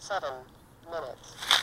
7 minutes.